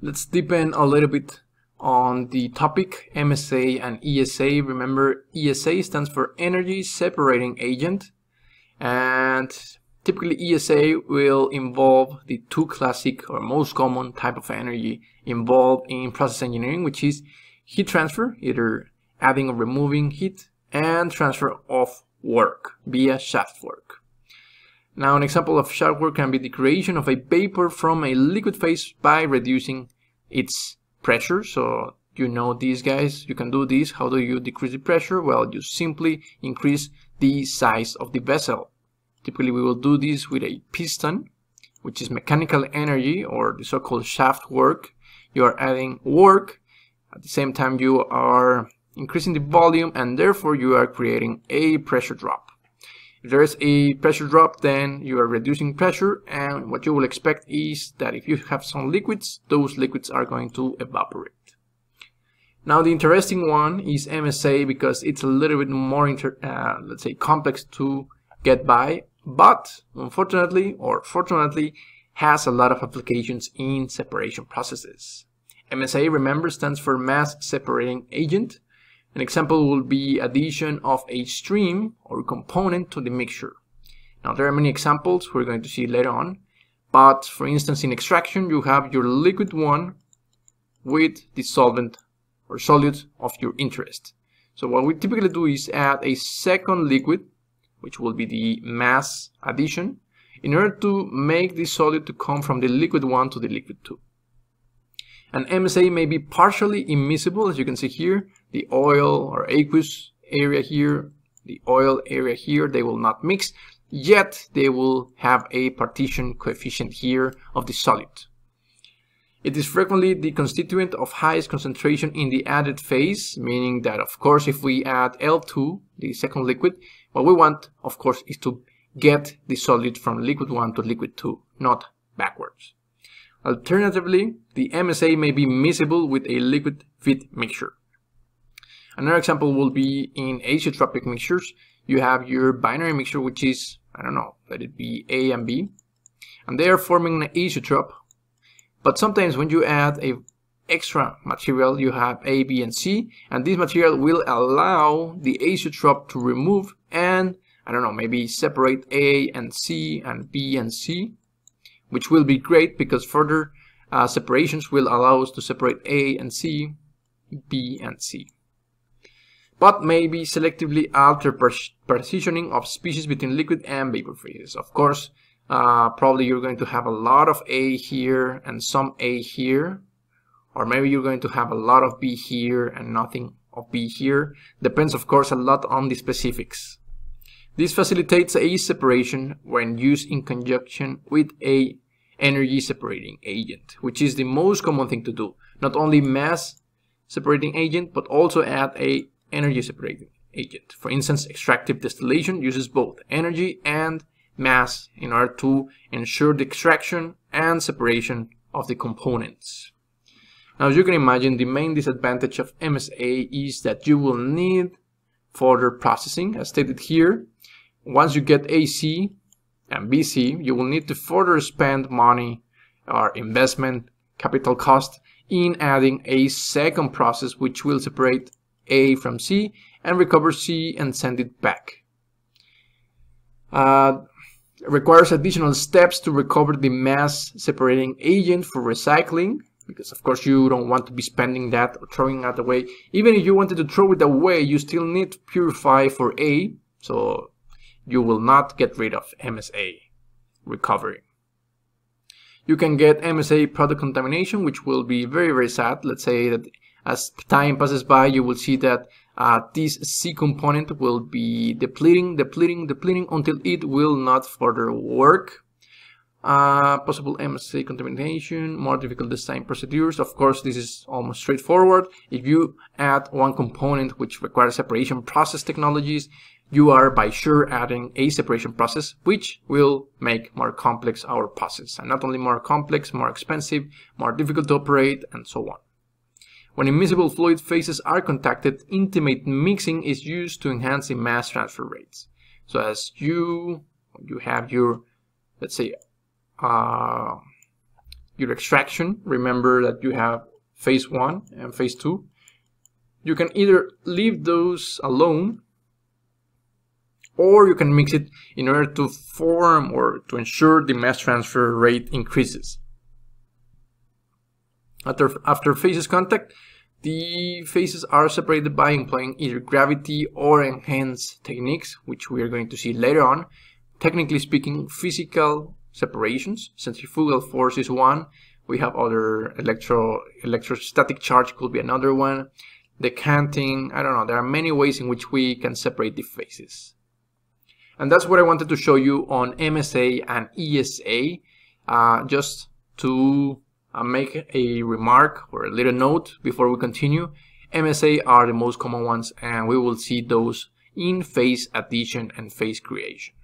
Let's deepen a little bit on the topic MSA and ESA. Remember, ESA stands for Energy Separating Agent, and typically ESA will involve the two classic or most common type of energy involved in process engineering, which is heat transfer, either adding or removing heat, and transfer of work via shaft work. Now, an example of shaft work can be the creation of a vapor from a liquid phase by reducing its pressure. So you know these guys, you can do this. How do you decrease the pressure? Well, you simply increase the size of the vessel. Typically we will do this with a piston, which is mechanical energy or the so-called shaft work. You are adding work, at the same time you are increasing the volume, and therefore you are creating a pressure drop. If there is a pressure drop, then you are reducing pressure, and what you will expect is that if you have some liquids, those liquids are going to evaporate. Now the interesting one is MSA, because it's a little bit more, let's say, complex to get by, but unfortunately or fortunately has a lot of applications in separation processes. MSA, remember, stands for Mass Separating Agent. An example will be addition of a stream or component to the mixture. Now there are many examples we're going to see later on, but for instance in extraction you have your liquid one with the solvent or solute of your interest. So what we typically do is add a second liquid, which will be the mass addition, in order to make the solute to come from the liquid one to the liquid two. An MSA may be partially immiscible, as you can see here, the oil or aqueous area here, the oil area here, they will not mix, yet they will have a partition coefficient here of the solute. It is frequently the constituent of highest concentration in the added phase, meaning that of course if we add L2, the second liquid, what we want of course is to get the solute from liquid 1 to liquid 2, not backwards. Alternatively, the MSA may be miscible with a liquid feed mixture. Another example will be in azeotropic mixtures. You have your binary mixture, which is, I don't know, let it be A and B, and they are forming an azeotrope. But sometimes when you add a extra material, you have A, B, and C, and this material will allow the azeotrope to remove and, I don't know, maybe separate A and C and B and C, which will be great because further separations will allow us to separate A and C, B and C. But maybe selectively alter partitioning of species between liquid and vapor phases. Of course, probably you're going to have a lot of A here and some A here, or maybe you're going to have a lot of B here and nothing of B here. Depends, of course, a lot on the specifics. This facilitates a separation when used in conjunction with a energy separating agent, which is the most common thing to do. Not only mass separating agent, but also add a energy separating agent. For instance, extractive distillation uses both energy and mass in order to ensure the extraction and separation of the components. Now, as you can imagine, the main disadvantage of MSA is that you will need further processing, as stated here. Once you get AC and BC, you will need to further spend money or investment capital cost in adding a second process which will separate A from C and recover C and send it back. It requires additional steps to recover the mass separating agent for recycling, because of course you don't want to be spending that or throwing that away. Even if you wanted to throw it away, you still need to purify for A, so you will not get rid of MSA recovery. You can get MSA product contamination, which will be very, very sad. Let's say that as time passes by, you will see that this C component will be depleting until it will not further work. Possible MSA contamination, more difficult design procedures. Of course, this is almost straightforward. If you add one component which requires separation process technologies, you are by sure adding a separation process, which will make more complex our process, and not only more complex, more expensive, more difficult to operate, and so on. When immiscible fluid phases are contacted, intimate mixing is used to enhance the mass transfer rates. So as you have your, let's say, your extraction. Remember that you have phase 1 and phase 2. You can either leave those alone, or you can mix it in order to form or to ensure the mass transfer rate increases. After phases contact, the phases are separated by employing either gravity or enhanced techniques, which we are going to see later on. Technically speaking, physical separations, centrifugal force is one. We have other electrostatic charge could be another one. Decanting, I don't know, there are many ways in which we can separate the phases. And that's what I wanted to show you on MSA and ESA, just to make a remark or a little note before we continue. MSA are the most common ones, and we will see those in phase addition and phase creation.